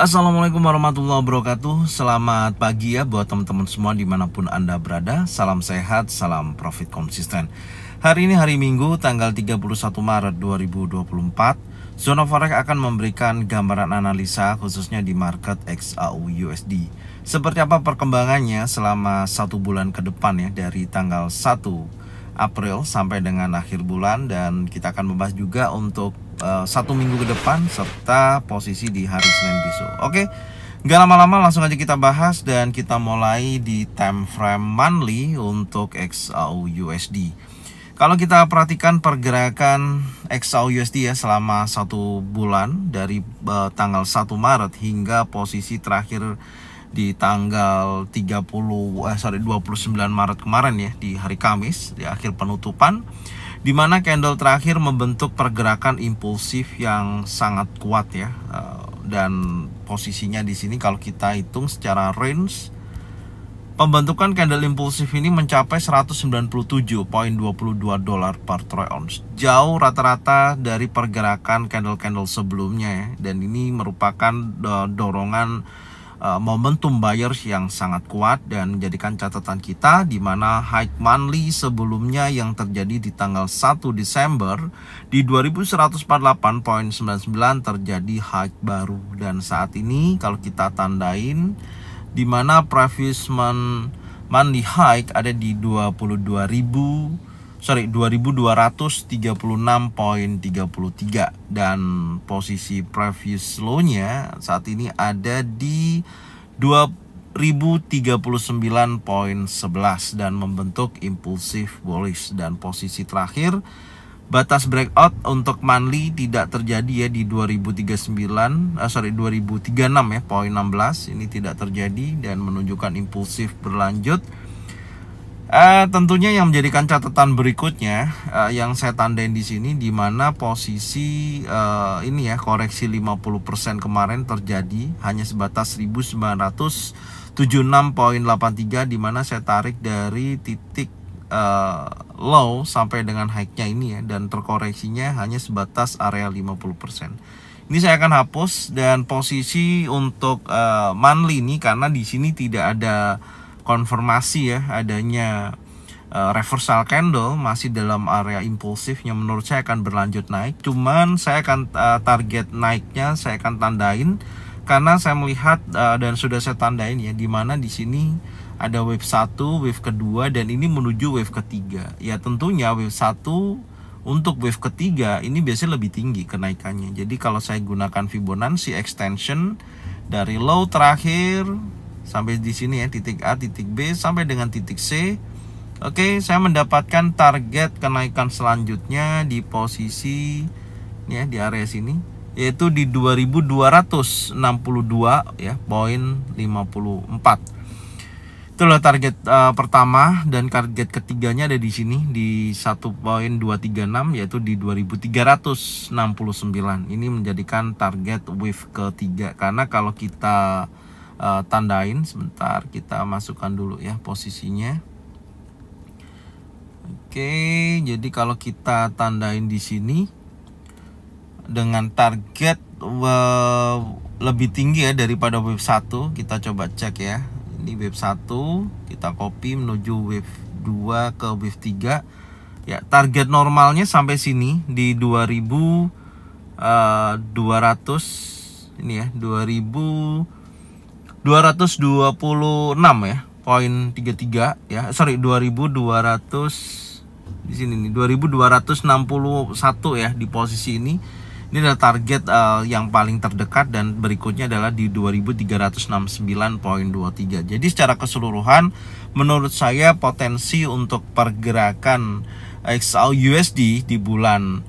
Assalamualaikum warahmatullahi wabarakatuh. Selamat pagi ya buat teman-teman semua dimanapun Anda berada. Salam sehat, salam profit konsisten. Hari ini hari Minggu tanggal 31 Maret 2024. Zona Forex akan memberikan gambaran analisa khususnya di market XAU/USD. Seperti apa perkembangannya selama satu bulan ke depan ya, dari tanggal 1 April sampai dengan akhir bulan. Dan kita akan membahas juga untuk satu minggu ke depan serta posisi di hari Senin besok. Oke, nggak lama-lama langsung aja kita bahas dan kita mulai di time frame monthly untuk XAU/USD. Kalau kita perhatikan pergerakan XAU/USD ya selama satu bulan dari tanggal 1 Maret hingga posisi terakhir di tanggal 29 Maret kemarin ya, di hari Kamis di akhir penutupan, di mana candle terakhir membentuk pergerakan impulsif yang sangat kuat ya. Dan posisinya di sini kalau kita hitung secara range, pembentukan candle impulsif ini mencapai 197.22 dolar per troy ounce, jauh rata-rata dari pergerakan candle-candle sebelumnya ya. Dan ini merupakan dorongan momentum buyers yang sangat kuat dan menjadikan catatan kita, di mana high monthly sebelumnya yang terjadi di tanggal 1 Desember di 2148.99 terjadi high baru. Dan saat ini kalau kita tandain, di mana previous monthly high ada di 2236.33 dan posisi previous low-nya saat ini ada di 2039.11 dan membentuk impulsif bullish. Dan posisi terakhir batas breakout untuk monthly tidak terjadi ya di 2036 ya, poin 16 ini tidak terjadi dan menunjukkan impulsif berlanjut. Tentunya yang menjadikan catatan berikutnya yang saya tandain di sini, di mana posisi ini ya, koreksi 50% kemarin terjadi hanya sebatas 1976.83, di mana saya tarik dari titik low sampai dengan high-nya ini ya, dan terkoreksinya hanya sebatas area 50%. Ini saya akan hapus. Dan posisi untuk monthly ini karena di sini tidak ada konfirmasi ya adanya reversal candle, masih dalam area impulsif yang menurut saya akan berlanjut naik. Cuman saya akan target naiknya saya akan tandain karena saya melihat dan sudah saya tandain ya, dimana di sini ada wave 1, wave kedua, dan ini menuju wave ketiga. Ya tentunya wave 1 untuk wave ketiga ini biasanya lebih tinggi kenaikannya. Jadi kalau saya gunakan Fibonacci extension dari low terakhir sampai di sini ya, titik A, titik B sampai dengan titik C. Oke, saya mendapatkan target kenaikan selanjutnya di posisi ya di area sini, yaitu di 2262 ya, poin 54. Itulah target pertama, dan target ketiganya ada di sini di 1.236, yaitu di 2369. Ini menjadikan target wave ketiga karena kalau kita tandain sebentar, kita masukkan dulu ya posisinya. Oke, jadi kalau kita tandain di sini dengan target lebih tinggi ya daripada wave 1, kita coba cek ya. Ini wave 1, kita copy menuju wave 2 ke wave 3. Ya, target normalnya sampai sini di 2200 ini ya, 226 ya, poin 33 ya, 2200 di sini nih, 2261 ya di posisi ini. Ini adalah target yang paling terdekat, dan berikutnya adalah di 2369.23. Jadi secara keseluruhan menurut saya potensi untuk pergerakan XAU/USD di bulan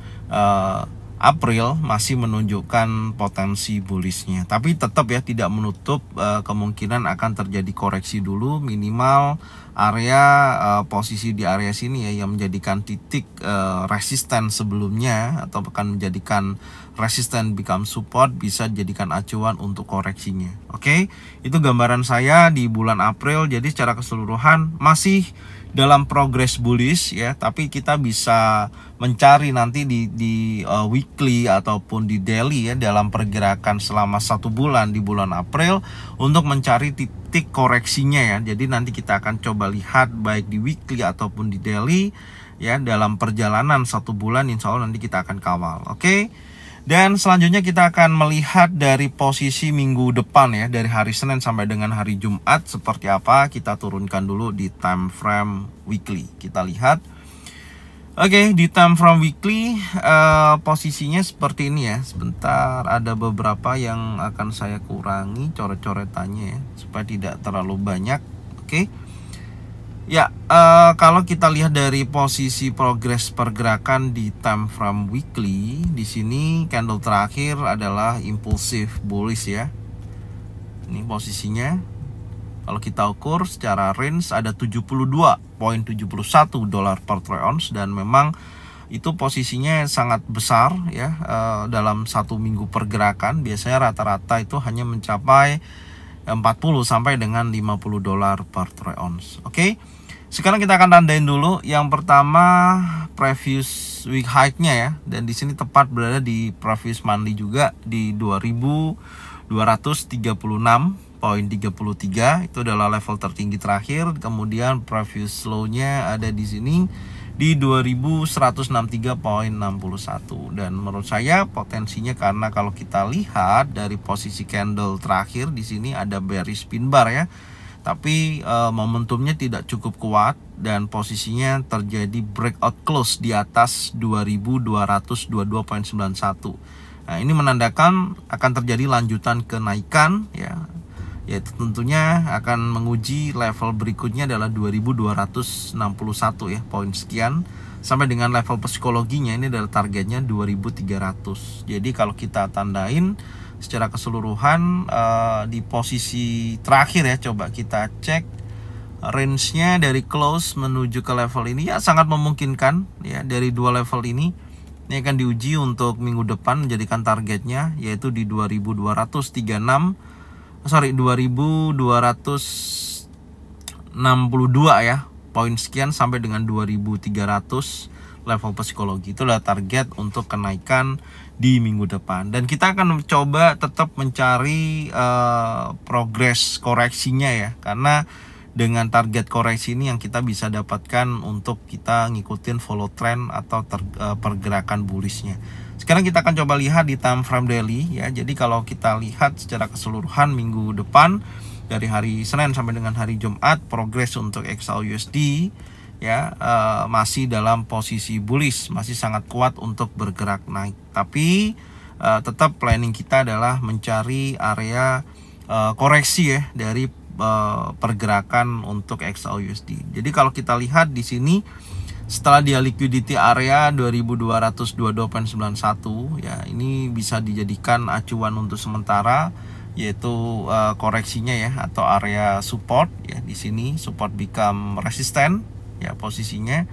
April masih menunjukkan potensi bullish-nya, tapi tetap ya tidak menutup kemungkinan akan terjadi koreksi dulu, minimal area posisi di area sini ya, yang menjadikan titik resisten sebelumnya atau akan menjadikan resisten become support, bisa jadikan acuan untuk koreksinya. Oke, itu gambaran saya di bulan April. Jadi secara keseluruhan masih dalam progress bullish ya, tapi kita bisa mencari nanti di weekly ataupun di daily ya, dalam pergerakan selama satu bulan di bulan April untuk mencari titik koreksinya ya. Jadi nanti kita akan coba lihat baik di weekly ataupun di daily ya, dalam perjalanan satu bulan insya Allah nanti kita akan kawal. Oke, dan selanjutnya kita akan melihat dari posisi minggu depan ya, dari hari Senin sampai dengan hari Jumat seperti apa. Kita turunkan dulu di time frame weekly, kita lihat. Oke, di time frame weekly posisinya seperti ini ya. Sebentar, ada beberapa yang akan saya kurangi coret-coretannya ya, supaya tidak terlalu banyak. Oke ya, kalau kita lihat dari posisi progres pergerakan di time frame weekly, di sini candle terakhir adalah impulsif bullish ya. Ini posisinya kalau kita ukur secara range ada 72.71 dolar per troy ounce, dan memang itu posisinya sangat besar ya. Dalam satu minggu pergerakan biasanya rata-rata itu hanya mencapai 40 sampai dengan 50 dolar per troy ounce. Oke, sekarang kita akan tandain dulu. Yang pertama previous week high-nya ya, dan di sini tepat berada di previous monthly juga di 2236.33, itu adalah level tertinggi terakhir. Kemudian previous low-nya ada di sini di 2163.61, dan menurut saya potensinya karena kalau kita lihat dari posisi candle terakhir di sini ada bearish pin bar ya, tapi momentumnya tidak cukup kuat dan posisinya terjadi breakout close di atas 2222.91. nah, ini menandakan akan terjadi lanjutan kenaikan ya, yaitu tentunya akan menguji level berikutnya adalah 2261 ya, poin sekian, sampai dengan level psikologinya ini adalah targetnya 2300. Jadi kalau kita tandain secara keseluruhan di posisi terakhir ya, coba kita cek range-nya dari close menuju ke level ini ya, sangat memungkinkan ya dari dua level ini akan diuji untuk minggu depan menjadikan targetnya yaitu di 2262 ya, poin sekian sampai dengan 2300 level psikologi. Itulah target untuk kenaikan di minggu depan, dan kita akan mencoba tetap mencari progres koreksinya ya, karena dengan target koreksi ini yang kita bisa dapatkan untuk kita ngikutin follow trend atau pergerakan bullishnya. Sekarang kita akan coba lihat di time frame daily ya. Jadi kalau kita lihat secara keseluruhan minggu depan dari hari Senin sampai dengan hari Jumat, progres untuk XAU/USD ya masih dalam posisi bullish, masih sangat kuat untuk bergerak naik. Tapi tetap planning kita adalah mencari area koreksi ya dari pergerakan untuk XAU/USD. Jadi kalau kita lihat di sini setelah dia liquidity area 2222.91 ya, ini bisa dijadikan acuan untuk sementara yaitu koreksinya ya, atau area support ya. Di sini support become resisten ya, posisinya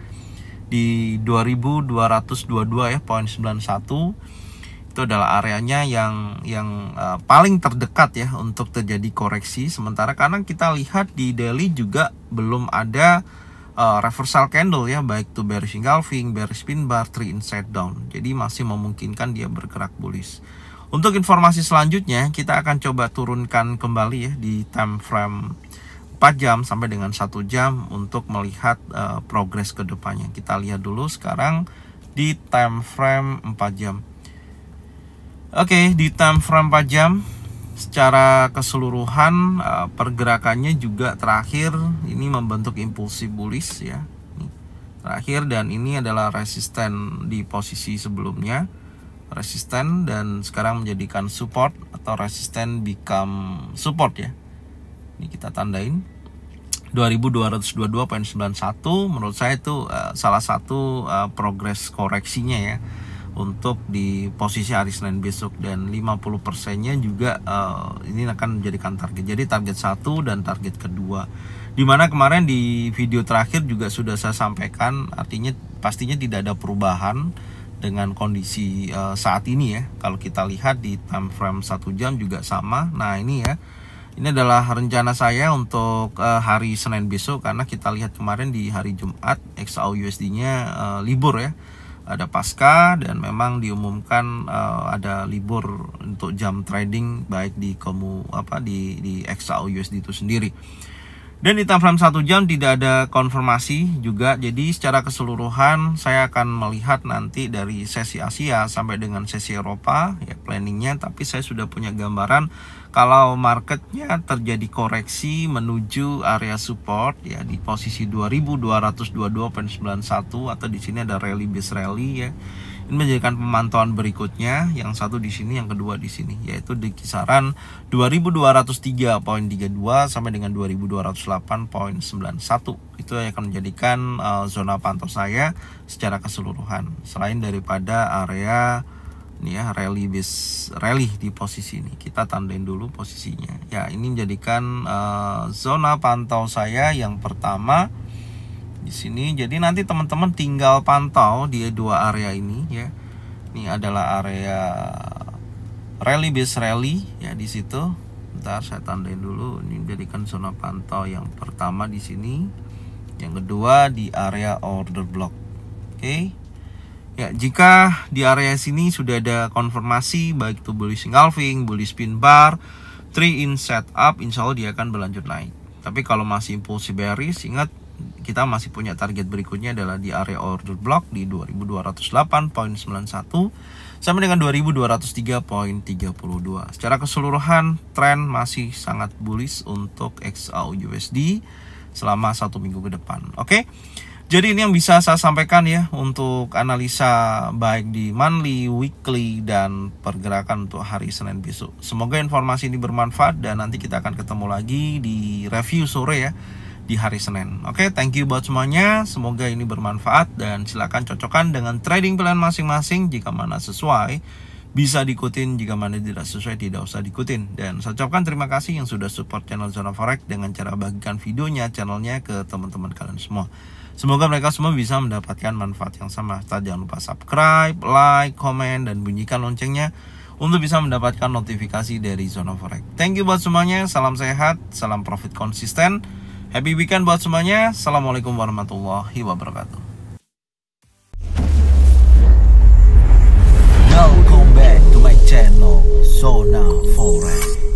di 2222 ya, 0.91. Itu adalah areanya yang paling terdekat ya untuk terjadi koreksi sementara, karena kita lihat di daily juga belum ada reversal candle ya, baik itu bearish engulfing, bearish pin bar, three inside down. Jadi masih memungkinkan dia bergerak bullish. Untuk informasi selanjutnya kita akan coba turunkan kembali ya di time frame 4 jam sampai dengan 1 jam untuk melihat progres ke depannya. Kita lihat dulu sekarang di time frame 4 jam. Oke, di time frame 4 jam secara keseluruhan pergerakannya juga terakhir ini membentuk impulsif bullish ya. Ini terakhir, dan ini adalah resisten di posisi sebelumnya, resisten, dan sekarang menjadikan support atau resisten become support ya. Ini kita tandain 2222.91. menurut saya itu salah satu progres koreksinya ya untuk di posisi hari Senin besok, dan 50%-nya juga ini akan menjadikan target. Jadi target 1 dan target kedua, dimana kemarin di video terakhir juga sudah saya sampaikan, artinya pastinya tidak ada perubahan dengan kondisi saat ini ya. Kalau kita lihat di time frame 1 jam juga sama. Nah ini ya, ini adalah rencana saya untuk hari Senin besok, karena kita lihat kemarin di hari Jumat XAU/USD-nya libur ya, ada pasca, dan memang diumumkan ada libur untuk jam trading baik di di XAU/USD itu sendiri. Dan di time frame 1 jam tidak ada konfirmasi juga. Jadi secara keseluruhan saya akan melihat nanti dari sesi Asia sampai dengan sesi Eropa ya planningnya. Tapi saya sudah punya gambaran kalau marketnya terjadi koreksi menuju area support ya di posisi 2222.91, atau di sini ada rally base rally ya. Ini menjadikan pemantauan berikutnya, yang satu di sini, yang kedua di sini, yaitu di kisaran 2203.32 sampai dengan 2208.91. Itu yang akan menjadikan zona pantau saya secara keseluruhan. Selain daripada area ini ya, rally base rally di posisi ini, kita tandain dulu posisinya. Ya, ini menjadikan zona pantau saya yang pertama di sini. Jadi nanti teman-teman tinggal pantau di dua area ini ya. Ini adalah area rally base rally ya di situ. Bentar saya tandain dulu. Ini jadikan zona pantau yang pertama di sini. Yang kedua di area order block. Oke. Ya, jika di area sini sudah ada konfirmasi baik itu bullish engulfing, bullish pin bar, three in setup, insya Allah dia akan berlanjut naik. Tapi kalau masih impulsif bearish, ingat kita masih punya target berikutnya adalah di area order block di 2208.91 sampai dengan 2203.32. Secara keseluruhan tren masih sangat bullish untuk XAU/USD selama 1 minggu ke depan. Oke. Jadi ini yang bisa saya sampaikan ya untuk analisa baik di monthly, weekly, dan pergerakan untuk hari Senin besok. Semoga informasi ini bermanfaat dan nanti kita akan ketemu lagi di review sore ya, di hari Senin. Oke, thank you buat semuanya. Semoga ini bermanfaat dan silakan cocokkan dengan trading plan masing-masing. Jika mana sesuai bisa diikutin, jika mana tidak sesuai tidak usah diikutin. Dan saya ucapkan terima kasih yang sudah support channel Zona Forex dengan cara bagikan videonya, channelnya ke teman-teman kalian semua. Semoga mereka semua bisa mendapatkan manfaat yang sama. Jangan lupa subscribe, like, komen, dan bunyikan loncengnya untuk bisa mendapatkan notifikasi dari Zona Forex. Thank you buat semuanya. Salam sehat, salam profit konsisten. Happy weekend buat semuanya. Assalamualaikum warahmatullahi wabarakatuh. Welcome back to my channel Zona Forex.